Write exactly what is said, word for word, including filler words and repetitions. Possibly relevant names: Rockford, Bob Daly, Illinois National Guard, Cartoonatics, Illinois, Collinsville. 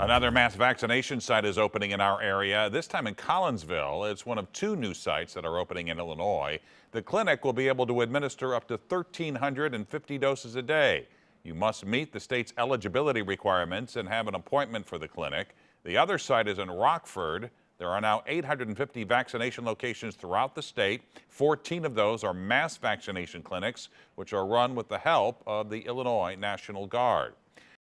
Another mass vaccination site is opening in our area, this time in Collinsville. It's one of two new sites that are opening in Illinois. The clinic will be able to administer up to one thousand three hundred fifty doses a day. You must meet the state's eligibility requirements and have an appointment for the clinic. The other site is in Rockford. There are now eight hundred fifty vaccination locations throughout the state. fourteen of those are mass vaccination clinics, which are run with the help of the Illinois National Guard.